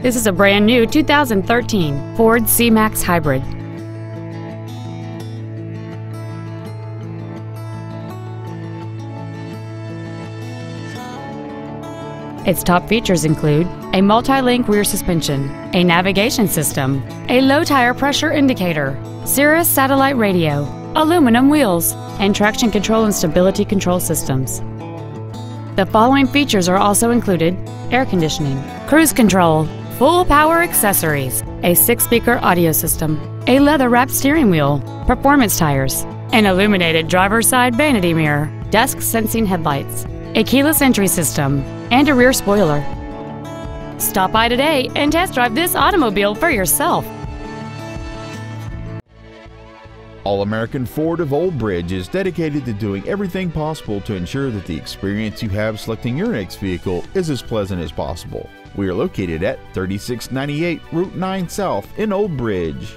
This is a brand new 2013 Ford C-MAX Hybrid. Its top features include a multi-link rear suspension, a navigation system, a low tire pressure indicator, Sirius satellite radio, aluminum wheels, and traction control and stability control systems. The following features are also included: air conditioning, cruise control, full power accessories, a 6-speaker audio system, a leather-wrapped steering wheel, performance tires, an illuminated driver's side vanity mirror, dusk sensing headlights, a keyless entry system, and a rear spoiler. Stop by today and test drive this automobile for yourself. All American Ford of Old Bridge is dedicated to doing everything possible to ensure that the experience you have selecting your next vehicle is as pleasant as possible. We are located at 3698 Route 9 South in Old Bridge.